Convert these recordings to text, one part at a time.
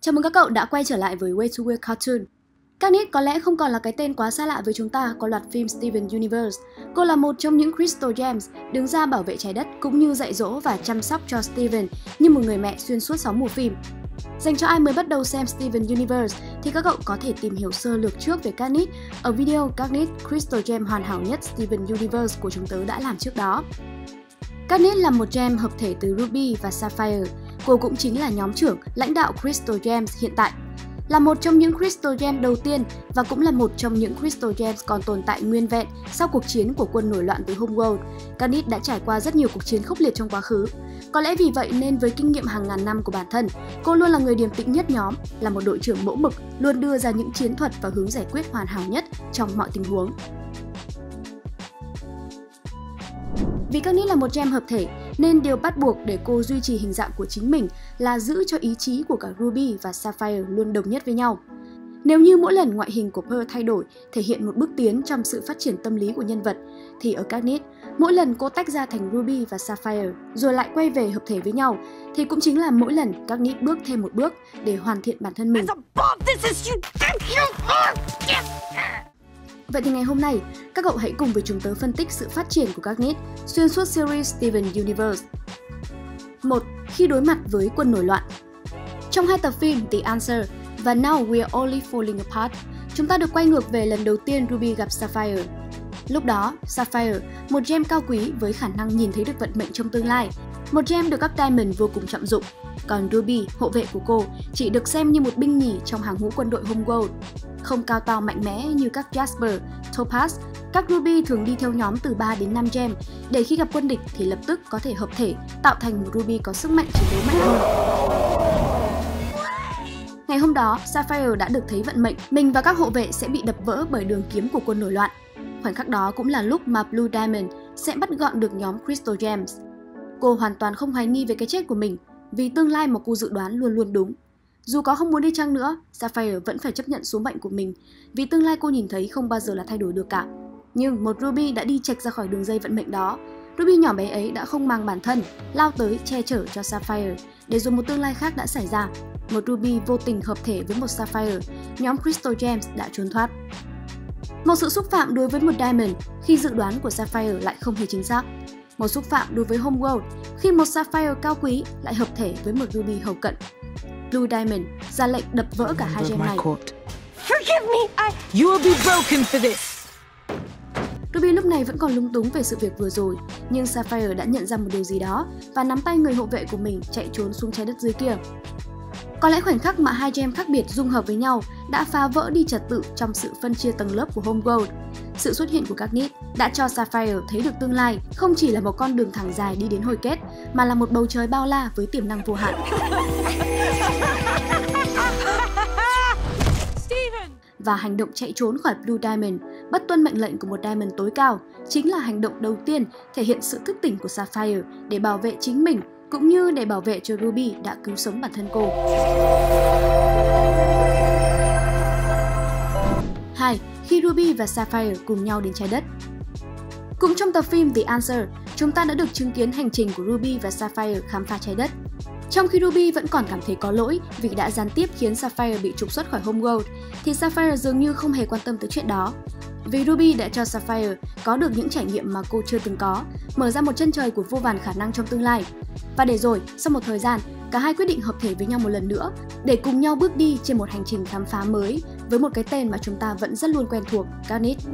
Chào mừng các cậu đã quay trở lại với Way to Weird Cartoon. Katniss có lẽ không còn là cái tên quá xa lạ với chúng ta có loạt phim Steven Universe. Cô là một trong những Crystal Gems đứng ra bảo vệ trái đất cũng như dạy dỗ và chăm sóc cho Steven như một người mẹ xuyên suốt 6 mùa phim. Dành cho ai mới bắt đầu xem Steven Universe thì các cậu có thể tìm hiểu sơ lược trước về Katniss ở video Katniss Crystal Gem hoàn hảo nhất Steven Universe của chúng tớ đã làm trước đó. Katniss là một gem hợp thể từ Ruby và Sapphire. Cô cũng chính là nhóm trưởng, lãnh đạo Crystal Gems hiện tại. Là một trong những Crystal Gems đầu tiên và cũng là một trong những Crystal Gems còn tồn tại nguyên vẹn sau cuộc chiến của quân nổi loạn với Homeworld. Katniss đã trải qua rất nhiều cuộc chiến khốc liệt trong quá khứ. Có lẽ vì vậy nên với kinh nghiệm hàng ngàn năm của bản thân, cô luôn là người điềm tĩnh nhất nhóm, là một đội trưởng mẫu mực, luôn đưa ra những chiến thuật và hướng giải quyết hoàn hảo nhất trong mọi tình huống. Vì Katniss là một gem hợp thể, nên điều bắt buộc để cô duy trì hình dạng của chính mình là giữ cho ý chí của cả Ruby và Sapphire luôn đồng nhất với nhau. Nếu như mỗi lần ngoại hình của Pearl thay đổi thể hiện một bước tiến trong sự phát triển tâm lý của nhân vật, thì ở Katniss, mỗi lần cô tách ra thành Ruby và Sapphire rồi lại quay về hợp thể với nhau, thì cũng chính là mỗi lần Katniss bước thêm một bước để hoàn thiện bản thân mình. Vậy thì ngày hôm nay, các cậu hãy cùng với chúng tớ phân tích sự phát triển của Katniss xuyên suốt series Steven Universe. 1. Khi đối mặt với quân nổi loạn. Trong hai tập phim The Answer và Now We're Only Falling Apart, chúng ta được quay ngược về lần đầu tiên Ruby gặp Sapphire. Lúc đó, Sapphire, một gem cao quý với khả năng nhìn thấy được vận mệnh trong tương lai, một gem được các Diamond vô cùng trọng dụng. Còn Ruby, hộ vệ của cô, chỉ được xem như một binh nhì trong hàng ngũ quân đội Homeworld. Không cao to mạnh mẽ như các Jasper, Topaz, các Ruby thường đi theo nhóm từ 3 đến 5 gem để khi gặp quân địch thì lập tức có thể hợp thể, tạo thành một Ruby có sức mạnh chiến đấu mạnh hơn. Ngày hôm đó, Sapphire đã được thấy vận mệnh mình và các hộ vệ sẽ bị đập vỡ bởi đường kiếm của quân nổi loạn. Khoảnh khắc đó cũng là lúc mà Blue Diamond sẽ bắt gọn được nhóm Crystal Gems. Cô hoàn toàn không hoài nghi về cái chết của mình, vì tương lai mà cô dự đoán luôn luôn đúng. Dù có không muốn đi chăng nữa, Sapphire vẫn phải chấp nhận số mệnh của mình, vì tương lai cô nhìn thấy không bao giờ là thay đổi được cả. Nhưng một Ruby đã đi chệch ra khỏi đường dây vận mệnh đó. Ruby nhỏ bé ấy đã không mang bản thân, lao tới che chở cho Sapphire, để rồi một tương lai khác đã xảy ra. Một Ruby vô tình hợp thể với một Sapphire, nhóm Crystal Gems đã trốn thoát. Một sự xúc phạm đối với một Diamond khi dự đoán của Sapphire lại không hề chính xác. Một xúc phạm đối với Homeworld khi một Sapphire cao quý lại hợp thể với một Ruby hầu cận. Blue Diamond ra lệnh đập vỡ cả hai gem này. Ruby lúc này vẫn còn lúng túng về sự việc vừa rồi, nhưng Sapphire đã nhận ra một điều gì đó và nắm tay người hộ vệ của mình chạy trốn xuống trái đất dưới kia. Có lẽ khoảnh khắc mà hai gem khác biệt dung hợp với nhau đã phá vỡ đi trật tự trong sự phân chia tầng lớp của Homeworld. Sự xuất hiện của Katniss đã cho Sapphire thấy được tương lai không chỉ là một con đường thẳng dài đi đến hồi kết, mà là một bầu trời bao la với tiềm năng vô hạn. Và hành động chạy trốn khỏi Blue Diamond, bất tuân mệnh lệnh của một Diamond tối cao, chính là hành động đầu tiên thể hiện sự thức tỉnh của Sapphire để bảo vệ chính mình, cũng như để bảo vệ cho Ruby đã cứu sống bản thân cô. 2. Khi Ruby và Sapphire cùng nhau đến trái đất. Cũng trong tập phim The Answer, chúng ta đã được chứng kiến hành trình của Ruby và Sapphire khám phá trái đất. Trong khi Ruby vẫn còn cảm thấy có lỗi vì đã gián tiếp khiến Sapphire bị trục xuất khỏi Homeworld, thì Sapphire dường như không hề quan tâm tới chuyện đó. Vì Ruby đã cho Sapphire có được những trải nghiệm mà cô chưa từng có, mở ra một chân trời của vô vàn khả năng trong tương lai. Và để rồi, sau một thời gian, cả hai quyết định hợp thể với nhau một lần nữa để cùng nhau bước đi trên một hành trình khám phá mới với một cái tên mà chúng ta vẫn rất luôn quen thuộc, Katniss.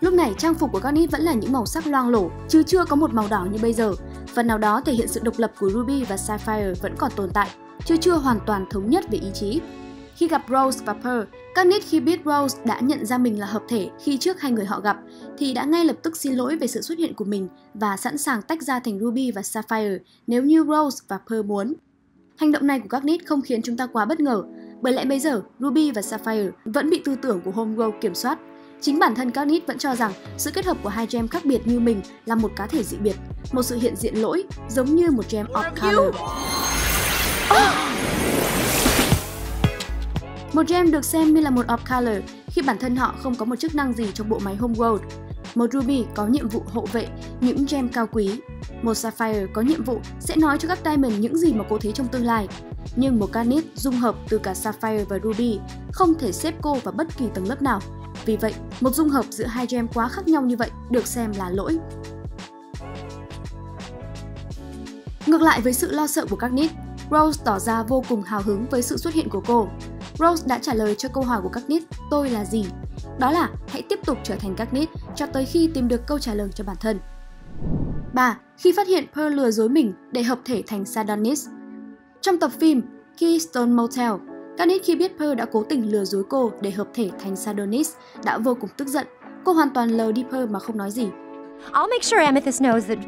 Lúc này, trang phục của Katniss vẫn là những màu sắc loang lổ, chứ chưa có một màu đỏ như bây giờ. Phần nào đó thể hiện sự độc lập của Ruby và Sapphire vẫn còn tồn tại, chứ chưa hoàn toàn thống nhất về ý chí. Khi gặp Rose và Pearl, Katniss khi biết Rose đã nhận ra mình là hợp thể khi trước hai người họ gặp, thì đã ngay lập tức xin lỗi về sự xuất hiện của mình và sẵn sàng tách ra thành Ruby và Sapphire nếu như Rose và Pearl muốn. Hành động này của Katniss không khiến chúng ta quá bất ngờ, bởi lẽ bây giờ Ruby và Sapphire vẫn bị tư tưởng của Homeworld kiểm soát. Chính bản thân Katniss vẫn cho rằng sự kết hợp của hai gem khác biệt như mình là một cá thể dị biệt, một sự hiện diện lỗi giống như một gem off color. Một gem được xem như là một off-color khi bản thân họ không có một chức năng gì trong bộ máy Homeworld. Một ruby có nhiệm vụ hộ vệ những gem cao quý. Một sapphire có nhiệm vụ sẽ nói cho các diamond những gì mà cô thấy trong tương lai. Nhưng một garnet dung hợp từ cả sapphire và ruby không thể xếp cô vào bất kỳ tầng lớp nào. Vì vậy, một dung hợp giữa hai gem quá khác nhau như vậy được xem là lỗi. Ngược lại với sự lo sợ của Garnet, Rose tỏ ra vô cùng hào hứng với sự xuất hiện của cô. Rose đã trả lời cho câu hỏi của Garnet, tôi là gì? Đó là hãy tiếp tục trở thành Garnet cho tới khi tìm được câu trả lời cho bản thân. 3. Khi phát hiện Pearl lừa dối mình để hợp thể thành Sardonis. Trong tập phim Keystone Motel, Garnet khi biết Pearl đã cố tình lừa dối cô để hợp thể thành Sardonis đã vô cùng tức giận. Cô hoàn toàn lờ đi Pearl mà không nói gì. I'll make sure Amethyst knows that...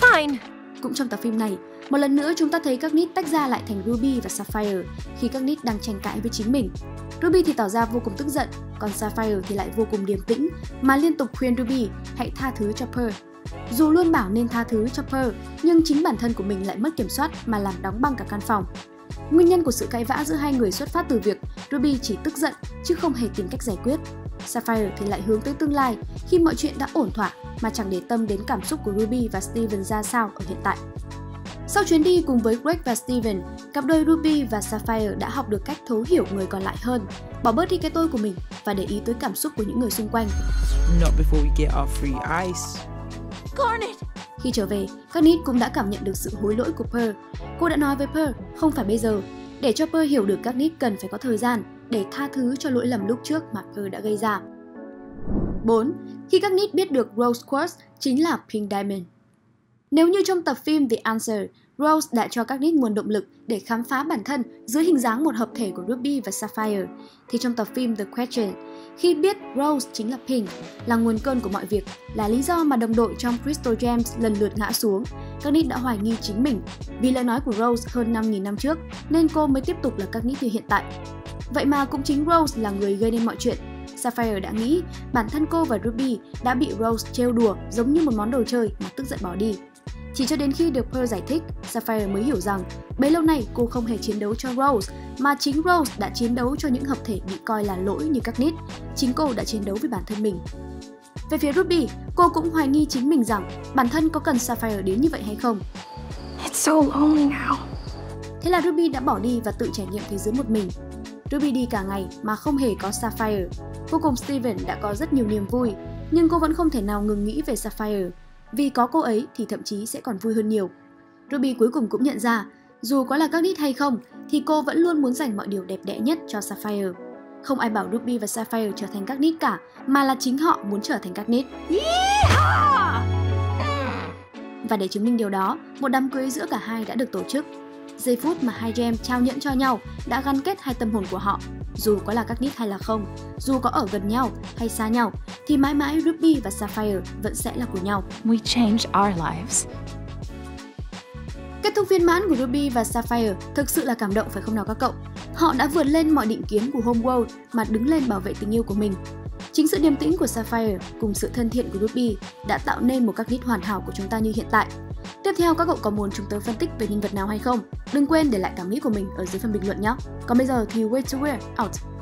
Fine. Cũng trong tập phim này, một lần nữa chúng ta thấy các Garnet tách ra lại thành Ruby và Sapphire khi các Garnet đang tranh cãi với chính mình. Ruby thì tỏ ra vô cùng tức giận, còn Sapphire thì lại vô cùng điềm tĩnh mà liên tục khuyên Ruby hãy tha thứ cho Pearl. Dù luôn bảo nên tha thứ cho Pearl, nhưng chính bản thân của mình lại mất kiểm soát mà làm đóng băng cả căn phòng. Nguyên nhân của sự cãi vã giữa hai người xuất phát từ việc Ruby chỉ tức giận chứ không hề tìm cách giải quyết. Sapphire thì lại hướng tới tương lai khi mọi chuyện đã ổn thỏa mà chẳng để tâm đến cảm xúc của Ruby và Steven ra sao ở hiện tại. Sau chuyến đi cùng với Greg và Steven, cặp đôi Ruby và Sapphire đã học được cách thấu hiểu người còn lại hơn, bỏ bớt đi cái tôi của mình và để ý tới cảm xúc của những người xung quanh. Khi trở về, Garnet cũng đã cảm nhận được sự hối lỗi của Pearl. Cô đã nói với Pearl, không phải bây giờ. Để cho Pearl hiểu được Garnet cần phải có thời gian để tha thứ cho lỗi lầm lúc trước mà Pearl đã gây ra. 4. Khi Garnet biết được Rose Quartz chính là Pink Diamond. Nếu như trong tập phim The Answer, Rose đã cho Garnet nguồn động lực để khám phá bản thân dưới hình dáng một hợp thể của Ruby và Sapphire, thì trong tập phim The Question, khi biết Rose chính là Pink, là nguồn cơn của mọi việc, là lý do mà đồng đội trong Crystal Gems lần lượt ngã xuống, Garnet đã hoài nghi chính mình. Vì lời nói của Rose hơn 5.000 năm trước, nên cô mới tiếp tục là Garnet như hiện tại. Vậy mà cũng chính Rose là người gây nên mọi chuyện. Sapphire đã nghĩ bản thân cô và Ruby đã bị Rose trêu đùa giống như một món đồ chơi mà tức giận bỏ đi. Chỉ cho đến khi được Pearl giải thích, Sapphire mới hiểu rằng bấy lâu nay cô không hề chiến đấu cho Rose, mà chính Rose đã chiến đấu cho những hợp thể bị coi là lỗi như Garnet. Chính cô đã chiến đấu với bản thân mình. Về phía Ruby, cô cũng hoài nghi chính mình rằng bản thân có cần Sapphire đến như vậy hay không. It's so lonely now. Thế là Ruby đã bỏ đi và tự trải nghiệm thế giới một mình. Ruby đi cả ngày mà không hề có Sapphire. Cô cùng Steven đã có rất nhiều niềm vui, nhưng cô vẫn không thể nào ngừng nghĩ về Sapphire. Vì có cô ấy thì thậm chí sẽ còn vui hơn nhiều. Ruby cuối cùng cũng nhận ra, dù có là Garnet hay không, thì cô vẫn luôn muốn dành mọi điều đẹp đẽ nhất cho Sapphire. Không ai bảo Ruby và Sapphire trở thành Garnet cả, mà là chính họ muốn trở thành Garnet. Và để chứng minh điều đó, một đám cưới giữa cả hai đã được tổ chức. Giây phút mà hai gem trao nhẫn cho nhau đã gắn kết hai tâm hồn của họ. Dù có là Garnet hay là không, dù có ở gần nhau hay xa nhau, thì mãi mãi Ruby và Sapphire vẫn sẽ là của nhau. We change our lives. Kết thúc viên mãn của Ruby và Sapphire thực sự là cảm động phải không nào các cậu? Họ đã vượt lên mọi định kiến của Homeworld mà đứng lên bảo vệ tình yêu của mình. Chính sự điềm tĩnh của Sapphire cùng sự thân thiện của Ruby đã tạo nên một Garnet hoàn hảo của chúng ta như hiện tại. Tiếp theo các cậu có muốn chúng tôi phân tích về nhân vật nào hay không? Đừng quên để lại cảm nghĩ của mình ở dưới phần bình luận nhé. Còn bây giờ thì wait to wear out.